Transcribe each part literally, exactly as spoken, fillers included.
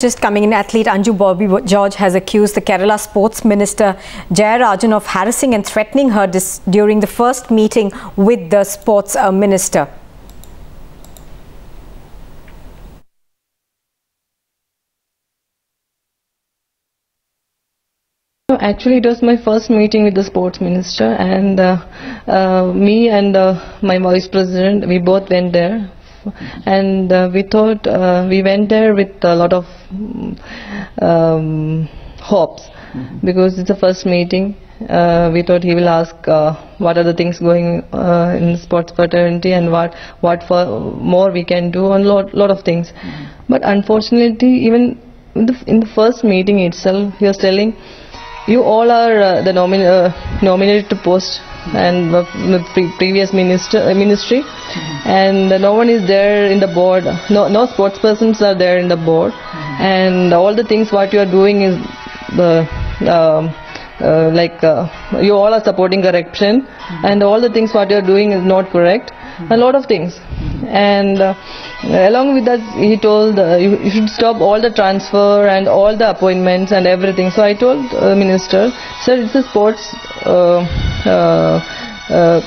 Just coming in, athlete Anju Bobby George has accused the Kerala Sports Minister Jayarajan of harassing and threatening her dis during the first meeting with the sports uh, minister. Actually, it was my first meeting with the sports minister, and uh, uh, me and uh, my vice president, we both went there. And uh, we thought uh, we went there with a lot of um, hopes, mm-hmm. because it's the first meeting. Uh, we thought he will ask uh, what are the things going uh, in sports fraternity and what what for more we can do on lot lot of things. Mm-hmm. But unfortunately, even in the, in the first meeting itself, he was telling you all are uh, the nomin uh, nominated to post. And the pre previous minister uh, ministry, mm-hmm. and uh, no one is there in the board. No, no sports persons are there in the board, mm-hmm. and all the things what you are doing is the uh, uh, like uh, you all are supporting corruption, mm-hmm. and all the things what you are doing is not correct. Mm-hmm. A lot of things, mm-hmm. and uh, along with that, he told uh, you, you should stop all the transfer and all the appointments and everything. So I told uh, minister, sir, it's a sports. Uh, Uh, uh,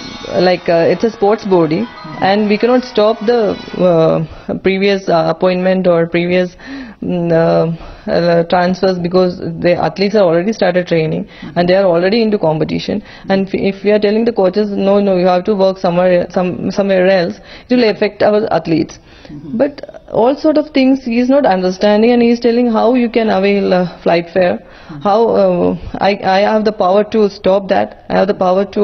like uh, it's a sports body, mm-hmm. and we cannot stop the uh, previous uh, appointment or previous um, uh, transfers, because the athletes are already started training, mm-hmm. and they are already into competition, mm-hmm. and if we are telling the coaches no no you have to work somewhere some somewhere else, it will affect our athletes, mm-hmm. but all sort of things he is not understanding, and he is telling how you can avail uh, flight fare. How uh, I, I have the power to stop that. I have the power to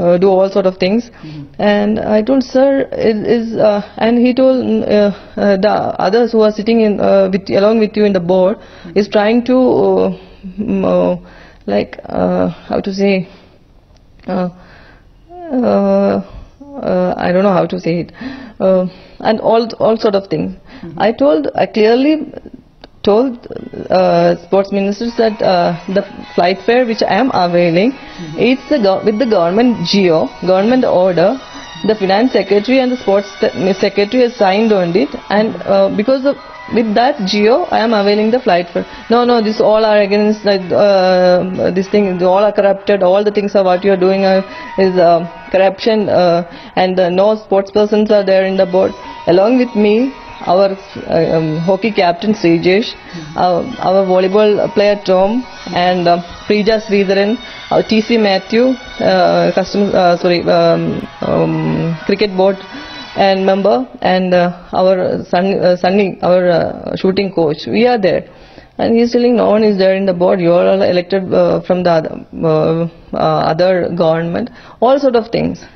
uh, do all sort of things. Mm-hmm. And I told sir is, is uh, and he told uh, uh, the others who are sitting in uh, with along with you in the board, mm-hmm. is trying to uh, uh, like uh, how to say uh, uh, uh, I don't know how to say it uh, and all all sort of things. Mm-hmm. I told I clearly. told uh, sports ministers that uh, the flight fare which I am availing, mm-hmm. it's the with the government geo, government order, the finance secretary and the sports secretary has signed on it, and uh, because of, with that geo I am availing the flight fare. No, no, this all are against like uh, this thing. All are corrupted. All the things are what you are doing are, is uh, corruption, uh, and uh, no sports persons are there in the board. Along with me. Our uh, um, hockey captain Srijesh, mm-hmm. our, our volleyball player Tom, mm-hmm. and um, Preja Sridaran, our T C Matthew, uh, custom, uh, sorry, um, um, cricket board and member, and uh, our son, uh, Sunny, our uh, shooting coach. We are there, and he is telling no one is there in the board. You all are elected uh, from the other, uh, uh, other government. All sort of things.